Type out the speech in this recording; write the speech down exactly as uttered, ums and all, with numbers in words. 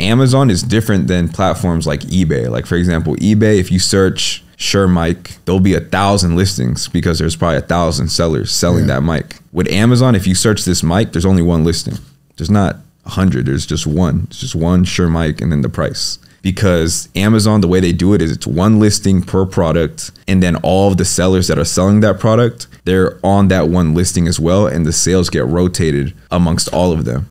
Amazon is different than platforms like eBay. Like, for example, eBay, if you search Shure mic, there'll be a thousand listings because there's probably a thousand sellers selling yeah. that mic. With Amazon, if you search this mic, there's only one listing. There's not a hundred, there's just one. It's just one Shure mic and then the price. Because Amazon, the way they do it is it's one listing per product, and then all of the sellers that are selling that product, they're on that one listing as well, and the sales get rotated amongst all of them.